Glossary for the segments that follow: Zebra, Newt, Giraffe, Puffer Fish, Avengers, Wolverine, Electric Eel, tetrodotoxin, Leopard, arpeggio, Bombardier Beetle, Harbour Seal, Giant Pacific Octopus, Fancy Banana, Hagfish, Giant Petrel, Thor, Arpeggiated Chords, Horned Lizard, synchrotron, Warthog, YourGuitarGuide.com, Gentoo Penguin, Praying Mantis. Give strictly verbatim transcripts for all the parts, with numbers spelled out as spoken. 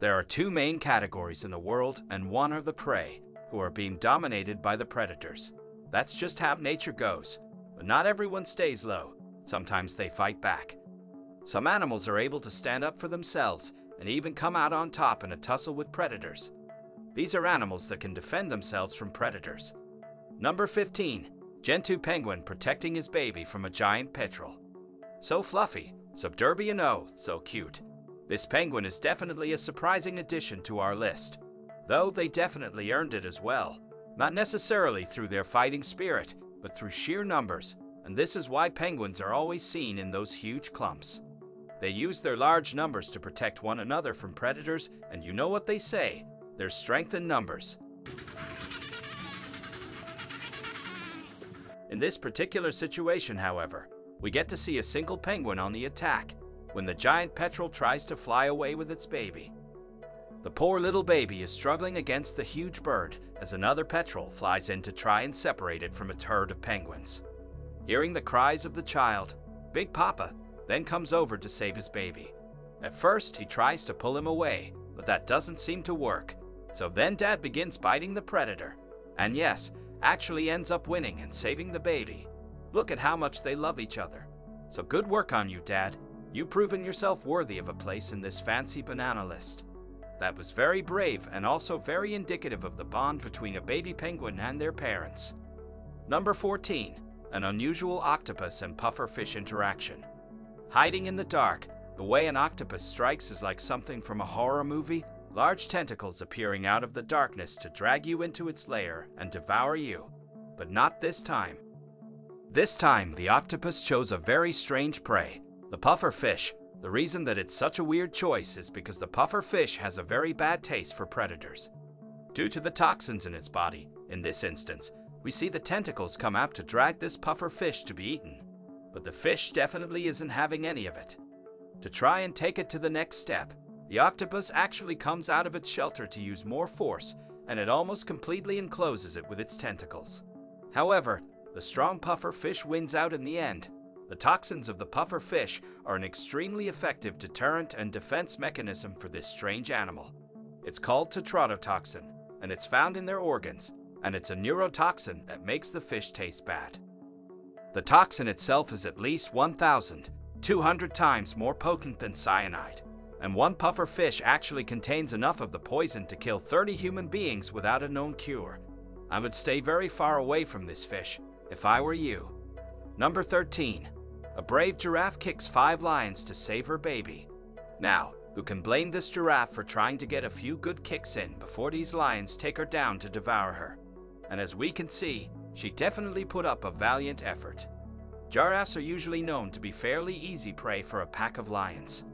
There are two main categories in the world, and one are the prey, who are being dominated by the predators. That's just how nature goes. But not everyone stays low. Sometimes they fight back. Some animals are able to stand up for themselves and even come out on top in a tussle with predators. These are animals that can defend themselves from predators. Number fifteen. Gentoo Penguin protecting his baby from a giant petrel. So fluffy, subderby, and oh, so cute. This penguin is definitely a surprising addition to our list. Though they definitely earned it as well. Not necessarily through their fighting spirit, but through sheer numbers, and this is why penguins are always seen in those huge clumps. They use their large numbers to protect one another from predators, and you know what they say, there's strength in numbers. In this particular situation, however, we get to see a single penguin on the attack when the giant petrel tries to fly away with its baby. The poor little baby is struggling against the huge bird as another petrel flies in to try and separate it from its herd of penguins. Hearing the cries of the child, Big Papa then comes over to save his baby. At first, he tries to pull him away, but that doesn't seem to work. So then Dad begins biting the predator. And yes, actually ends up winning and saving the baby. Look at how much they love each other. So good work on you, Dad. You've proven yourself worthy of a place in this Fancy Banana list. That was very brave and also very indicative of the bond between a baby penguin and their parents. Number fourteen. An unusual octopus and puffer fish interaction. Hiding in the dark, the way an octopus strikes is like something from a horror movie, large tentacles appearing out of the darkness to drag you into its lair and devour you. But not this time. This time, the octopus chose a very strange prey, the puffer fish. The reason that it's such a weird choice is because the puffer fish has a very bad taste for predators. Due to the toxins in its body, in this instance, we see the tentacles come out to drag this puffer fish to be eaten. But the fish definitely isn't having any of it. To try and take it to the next step, the octopus actually comes out of its shelter to use more force, and it almost completely encloses it with its tentacles. However, the strong puffer fish wins out in the end. The toxins of the puffer fish are an extremely effective deterrent and defense mechanism for this strange animal. It's called tetrodotoxin, and it's found in their organs, and it's a neurotoxin that makes the fish taste bad. The toxin itself is at least one thousand two hundred times more potent than cyanide, and one puffer fish actually contains enough of the poison to kill thirty human beings without a known cure. I would stay very far away from this fish if I were you. Number thirteen. A brave giraffe kicks five lions to save her baby. Now, who can blame this giraffe for trying to get a few good kicks in before these lions take her down to devour her? And as we can see, she definitely put up a valiant effort. Giraffes are usually known to be fairly easy prey for a pack of lions.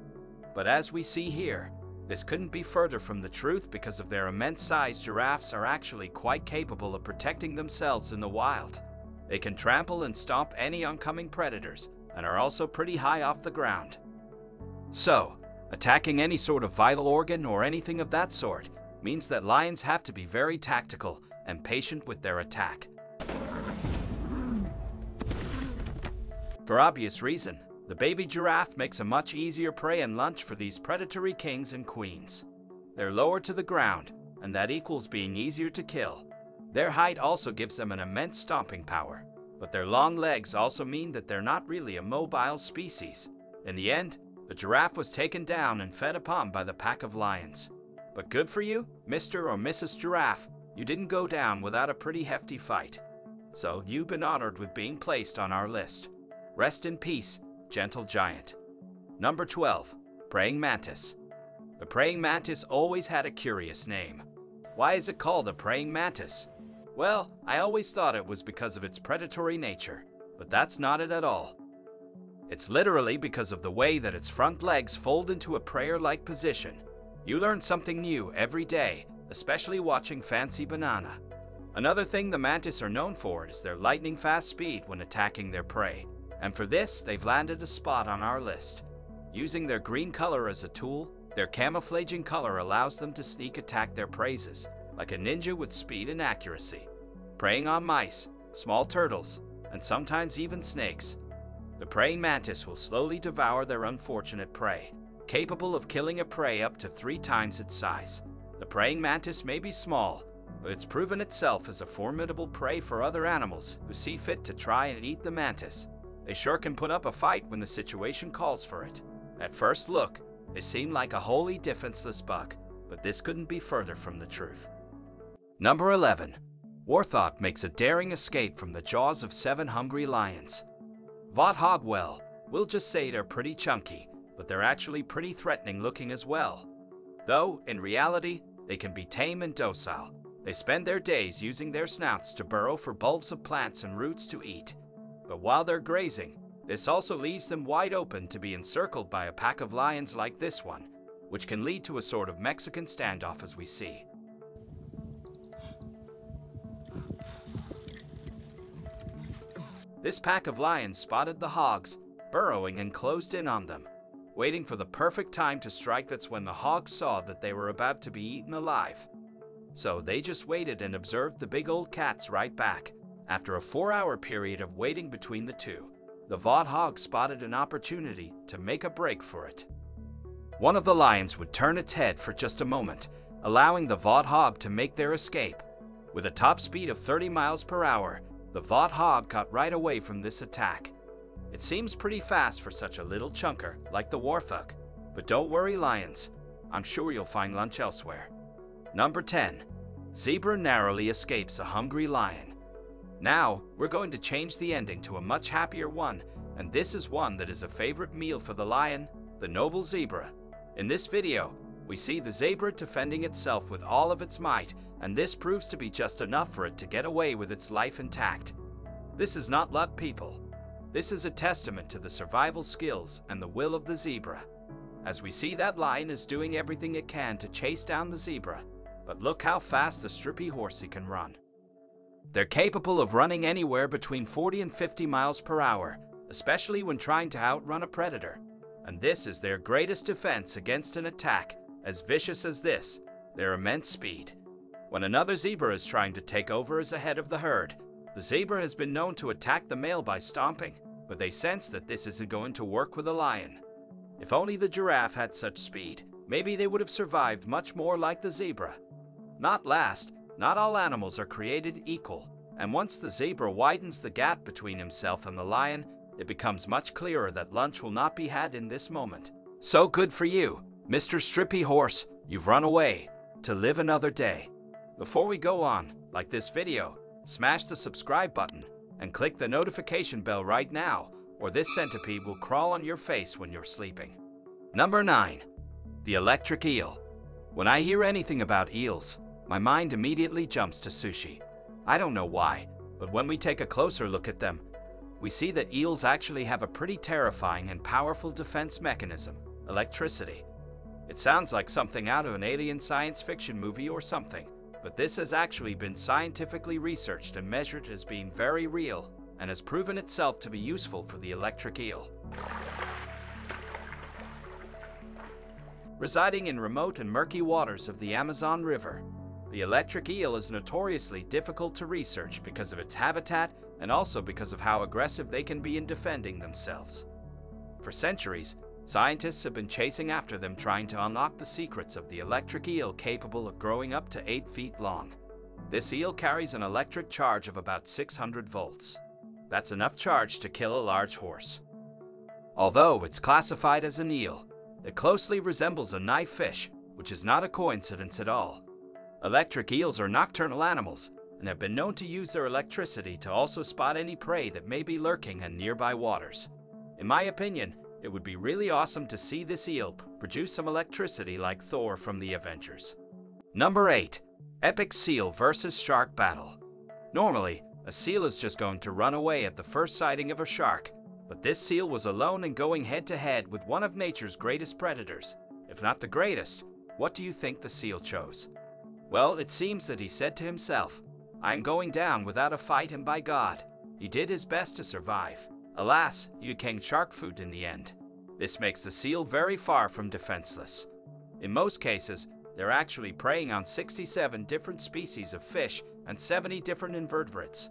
But as we see here, this couldn't be further from the truth because of their immense size, giraffes are actually quite capable of protecting themselves in the wild. They can trample and stomp any oncoming predators, and are also pretty high off the ground. So, attacking any sort of vital organ or anything of that sort means that lions have to be very tactical and patient with their attack. For obvious reason, the baby giraffe makes a much easier prey and lunch for these predatory kings and queens. They're lower to the ground, and that equals being easier to kill. Their height also gives them an immense stomping power, but their long legs also mean that they're not really a mobile species. In the end, the giraffe was taken down and fed upon by the pack of lions. But good for you, Mister or Missus Giraffe, you didn't go down without a pretty hefty fight. So you've been honored with being placed on our list. Rest in peace, gentle giant. Number twelve. Praying Mantis. The praying mantis always had a curious name. Why is it called a praying mantis? Well, I always thought it was because of its predatory nature, but that's not it at all. It's literally because of the way that its front legs fold into a prayer-like position. You learn something new every day, especially watching Fancy Banana. Another thing the mantis are known for is their lightning-fast speed when attacking their prey, and for this, they've landed a spot on our list. Using their green color as a tool, their camouflaging color allows them to sneak attack their preys, like a ninja with speed and accuracy, preying on mice, small turtles, and sometimes even snakes. The praying mantis will slowly devour their unfortunate prey, capable of killing a prey up to three times its size. The praying mantis may be small, but it's proven itself as a formidable prey for other animals who see fit to try and eat the mantis. They sure can put up a fight when the situation calls for it. At first look, they seem like a wholly defenseless buck, but this couldn't be further from the truth. Number eleven. Warthog makes a daring escape from the jaws of seven hungry lions. Warthog, well, we'll just say they're pretty chunky, but they're actually pretty threatening looking as well. Though, in reality, they can be tame and docile. They spend their days using their snouts to burrow for bulbs of plants and roots to eat. But while they're grazing, this also leaves them wide open to be encircled by a pack of lions like this one, which can lead to a sort of Mexican standoff as we see. This pack of lions spotted the hogs, burrowing and closed in on them, waiting for the perfect time to strike. That's when the hogs saw that they were about to be eaten alive. So they just waited and observed the big old cats right back. After a four-hour period of waiting between the two, the Warthog spotted an opportunity to make a break for it. One of the lions would turn its head for just a moment, allowing the Warthog to make their escape. With a top speed of thirty miles per hour, the Warthog got right away from this attack. It seems pretty fast for such a little chunker like the Warthog, but don't worry lions, I'm sure you'll find lunch elsewhere. Number ten. Zebra narrowly escapes a hungry lion. Now, we're going to change the ending to a much happier one, and this is one that is a favorite meal for the lion, the noble zebra. In this video, we see the zebra defending itself with all of its might, and this proves to be just enough for it to get away with its life intact. This is not luck, people. This is a testament to the survival skills and the will of the zebra. As we see, that lion is doing everything it can to chase down the zebra, but look how fast the strippy horsey can run. They're capable of running anywhere between forty and fifty miles per hour, especially when trying to outrun a predator. And this is their greatest defense against an attack as vicious as this, their immense speed. When another zebra is trying to take over as a head of the herd, the zebra has been known to attack the male by stomping, but they sense that this isn't going to work with a lion. If only the giraffe had such speed, maybe they would have survived much more like the zebra. Not last, not all animals are created equal, and once the zebra widens the gap between himself and the lion, it becomes much clearer that lunch will not be had in this moment. So good for you, Mister Strippy Horse, you've run away to live another day. Before we go on, like this video, smash the subscribe button and click the notification bell right now, or this centipede will crawl on your face when you're sleeping. Number nine. The Electric Eel. When I hear anything about eels, my mind immediately jumps to sushi. I don't know why, but when we take a closer look at them, we see that eels actually have a pretty terrifying and powerful defense mechanism, electricity. It sounds like something out of an alien science fiction movie or something, but this has actually been scientifically researched and measured as being very real, and has proven itself to be useful for the electric eel. Residing in remote and murky waters of the Amazon River, the electric eel is notoriously difficult to research because of its habitat and also because of how aggressive they can be in defending themselves. For centuries, scientists have been chasing after them, trying to unlock the secrets of the electric eel, capable of growing up to eight feet long. This eel carries an electric charge of about six hundred volts. That's enough charge to kill a large horse. Although it's classified as an eel, it closely resembles a knife fish, which is not a coincidence at all. Electric eels are nocturnal animals and have been known to use their electricity to also spot any prey that may be lurking in nearby waters. In my opinion, it would be really awesome to see this eel produce some electricity like Thor from the Avengers. Number eight. Epic seal versus shark battle. Normally, a seal is just going to run away at the first sighting of a shark, but this seal was alone and going head-to-head with one of nature's greatest predators. If not the greatest, what do you think the seal chose? Well, it seems that he said to himself, "I'm going down without a fight," and by God, he did his best to survive. Alas, he became shark food in the end. This makes the seal very far from defenseless. In most cases, they're actually preying on sixty-seven different species of fish and seventy different invertebrates.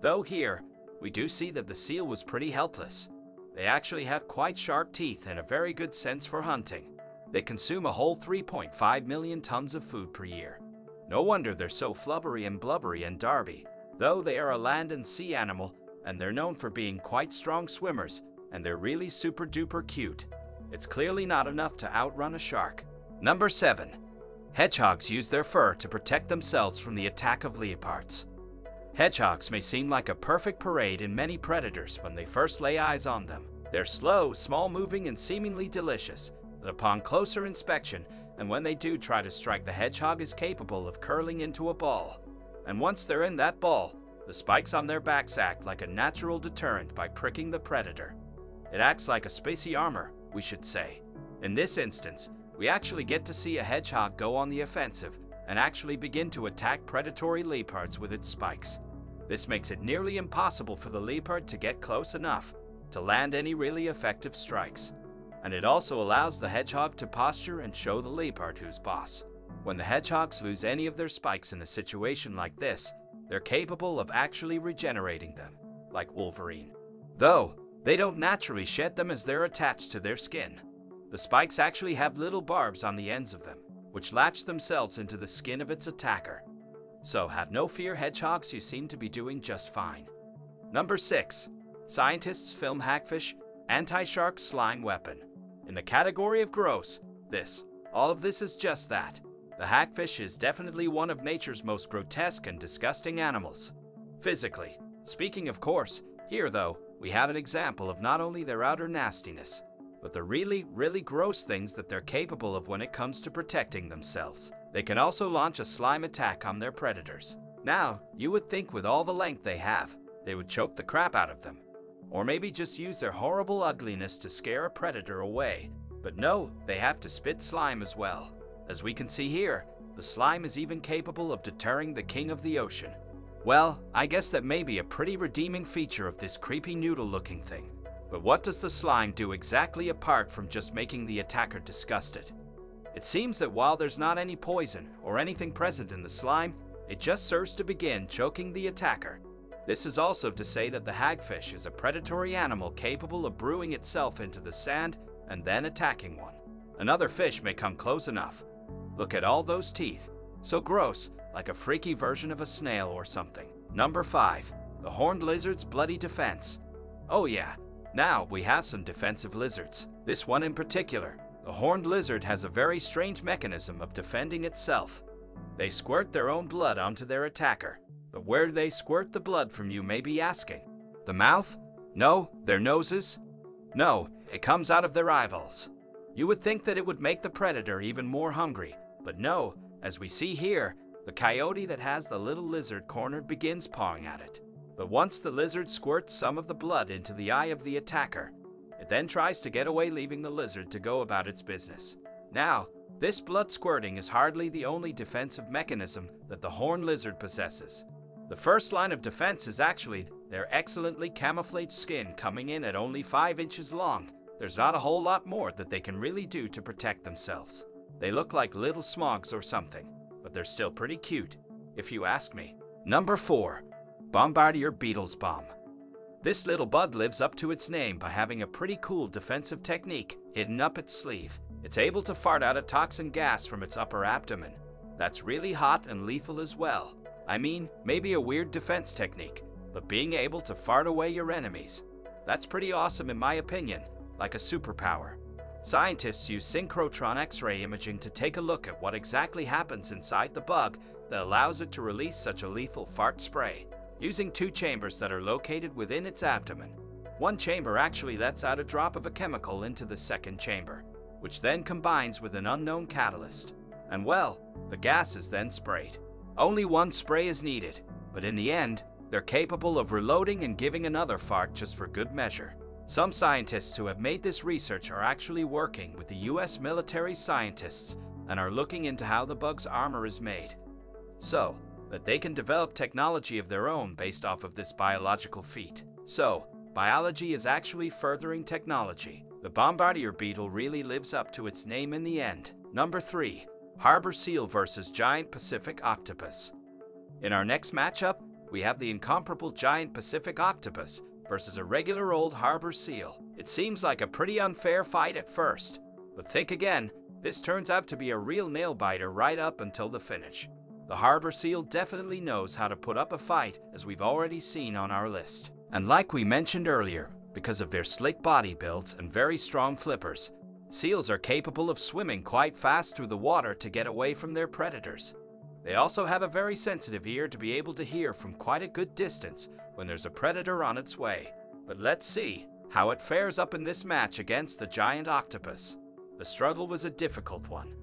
Though here, we do see that the seal was pretty helpless. They actually have quite sharp teeth and a very good sense for hunting, They consume a whole three point five million tons of food per year. No wonder they're so flubbery and blubbery and darby. Though they are a land and sea animal, and they're known for being quite strong swimmers, and they're really super duper cute. It's clearly not enough to outrun a shark. Number seven. Hedgehogs use their fur to protect themselves from the attack of leopards. Hedgehogs may seem like a perfect parade in many predators when they first lay eyes on them. They're slow, small-moving, and seemingly delicious, but upon closer inspection, and when they do try to strike, the hedgehog is capable of curling into a ball. And once they're in that ball, the spikes on their backs act like a natural deterrent by pricking the predator. It acts like a spacey armor, we should say. In this instance, we actually get to see a hedgehog go on the offensive and actually begin to attack predatory leopards with its spikes. This makes it nearly impossible for the leopard to get close enough to land any really effective strikes. And it also allows the hedgehog to posture and show the leopard who's boss. When the hedgehogs lose any of their spikes in a situation like this, they're capable of actually regenerating them, like Wolverine. Though, they don't naturally shed them as they're attached to their skin. The spikes actually have little barbs on the ends of them, which latch themselves into the skin of its attacker. So have no fear, hedgehogs, you seem to be doing just fine. Number six. Scientists film hagfish, anti-shark slime weapon. In the category of gross, this, all of this is just that. The hagfish is definitely one of nature's most grotesque and disgusting animals. Physically speaking, of course. Here, though, we have an example of not only their outer nastiness, but the really, really gross things that they're capable of when it comes to protecting themselves. They can also launch a slime attack on their predators. Now, you would think with all the length they have, they would choke the crap out of them. Or maybe just use their horrible ugliness to scare a predator away. But no, they have to spit slime as well. As we can see here, the slime is even capable of deterring the king of the ocean. Well, I guess that may be a pretty redeeming feature of this creepy noodle-looking thing. But what does the slime do exactly apart from just making the attacker disgusted? It seems that while there's not any poison or anything present in the slime, it just serves to begin choking the attacker. This is also to say that the hagfish is a predatory animal capable of brewing itself into the sand and then attacking one. Another fish may come close enough. Look at all those teeth. So gross, like a freaky version of a snail or something. Number five. The horned lizard's bloody defense. Oh yeah. Now, we have some defensive lizards. This one in particular, the horned lizard, has a very strange mechanism of defending itself. They squirt their own blood onto their attacker. But where do they squirt the blood from, you may be asking? The mouth? No, their noses? No, it comes out of their eyeballs. You would think that it would make the predator even more hungry, but no, as we see here, the coyote that has the little lizard cornered begins pawing at it. But once the lizard squirts some of the blood into the eye of the attacker, it then tries to get away, leaving the lizard to go about its business. Now, this blood squirting is hardly the only defensive mechanism that the horned lizard possesses. The first line of defense is actually their excellently camouflaged skin, coming in at only five inches long. There's not a whole lot more that they can really do to protect themselves. They look like little smogs or something, but they're still pretty cute, if you ask me. Number four. Bombardier Beetle's bomb. This little bud lives up to its name by having a pretty cool defensive technique hidden up its sleeve. It's able to fart out a toxin gas from its upper abdomen. That's really hot and lethal as well. I mean, maybe a weird defense technique, but being able to fart away your enemies, that's pretty awesome in my opinion, like a superpower. Scientists use synchrotron X-ray imaging to take a look at what exactly happens inside the bug that allows it to release such a lethal fart spray. Using two chambers that are located within its abdomen. One chamber actually lets out a drop of a chemical into the second chamber, which then combines with an unknown catalyst. And well, the gas is then sprayed. Only one spray is needed, but in the end, they're capable of reloading and giving another fart just for good measure. Some scientists who have made this research are actually working with the U S military scientists and are looking into how the bug's armor is made. So, that they can develop technology of their own based off of this biological feat. So, biology is actually furthering technology. The Bombardier Beetle really lives up to its name in the end. Number three. Harbour Seal versus Giant Pacific Octopus. In our next matchup, we have the incomparable Giant Pacific Octopus versus a regular old Harbour Seal. It seems like a pretty unfair fight at first, but think again, This turns out to be a real nail-biter right up until the finish. The Harbour Seal definitely knows how to put up a fight, as we've already seen on our list. And like we mentioned earlier, because of their slick body builds and very strong flippers, seals are capable of swimming quite fast through the water to get away from their predators. They also have a very sensitive ear to be able to hear from quite a good distance when there's a predator on its way. But let's see how it fares up in this match against the giant octopus. The struggle was a difficult one,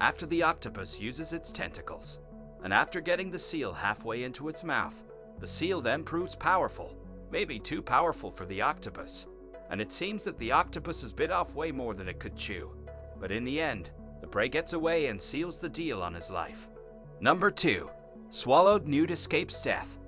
after the octopus uses its tentacles. And after getting the seal halfway into its mouth, the seal then proves powerful, maybe too powerful for the octopus. And it seems that the octopus has bit off way more than it could chew. But in the end, the prey gets away and seals the deal on his life. Number two. Swallowed Newt escapes death.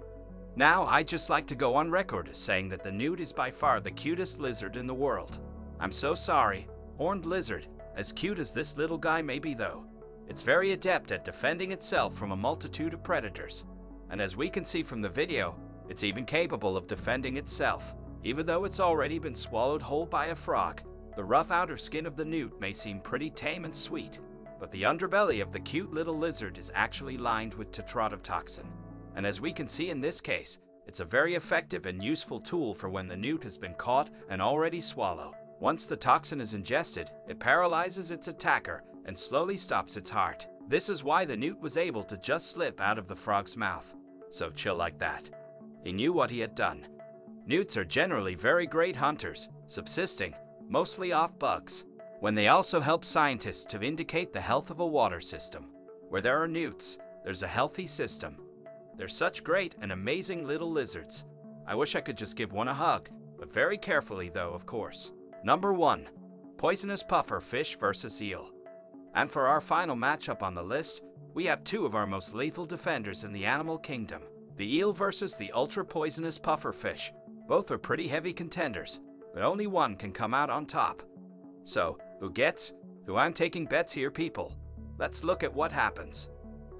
Now, I'd just like to go on record as saying that the newt is by far the cutest lizard in the world. I'm so sorry, Horned Lizard, as cute as this little guy may be though. It's very adept at defending itself from a multitude of predators. And as we can see from the video, it's even capable of defending itself. Even though it's already been swallowed whole by a frog, the rough outer skin of the newt may seem pretty tame and sweet. But the underbelly of the cute little lizard is actually lined with tetrodotoxin. And as we can see in this case, it's a very effective and useful tool for when the newt has been caught and already swallowed. Once the toxin is ingested, it paralyzes its attacker and slowly stops its heart. This is why the newt was able to just slip out of the frog's mouth. So chill like that. He knew what he had done. Newts are generally very great hunters, subsisting mostly off bugs, when they also help scientists to indicate the health of a water system. Where there are newts, there's a healthy system. They're such great and amazing little lizards. I wish I could just give one a hug, but very carefully though, of course. Number one. Poisonous Puffer Fish versus Eel. And for our final matchup on the list, we have two of our most lethal defenders in the animal kingdom. The eel versus the ultra-poisonous puffer fish. Both are pretty heavy contenders, but only one can come out on top. So, who gets? Who I'm taking bets here, people. Let's look at what happens.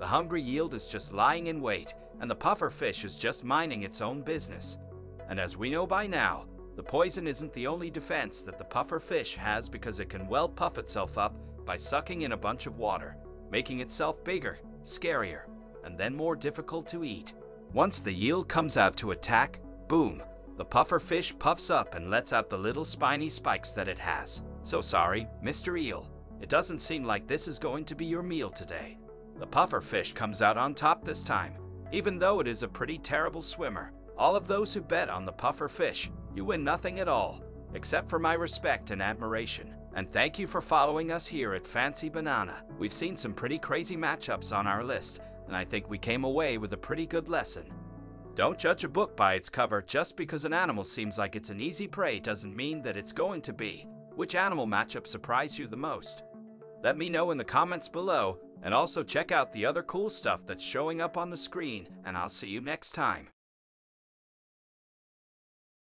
The hungry eel is just lying in wait, and the puffer fish is just minding its own business. And as we know by now, the poison isn't the only defense that the puffer fish has, because it can well puff itself up by sucking in a bunch of water, making itself bigger, scarier, and then more difficult to eat. Once the eel comes out to attack, boom, the puffer fish puffs up and lets out the little spiny spikes that it has. So sorry, Mister Eel, it doesn't seem like this is going to be your meal today. The puffer fish comes out on top this time, even though it is a pretty terrible swimmer. All of those who bet on the puffer fish, you win nothing at all, except for my respect and admiration. And thank you for following us here at Fancy Banana. We've seen some pretty crazy matchups on our list, and I think we came away with a pretty good lesson. Don't judge a book by its cover. Just because an animal seems like it's an easy prey doesn't mean that it's going to be. Which animal matchup surprised you the most? Let me know in the comments below, and also check out the other cool stuff that's showing up on the screen, and I'll see you next time.